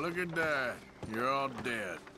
Look at that. You're all dead.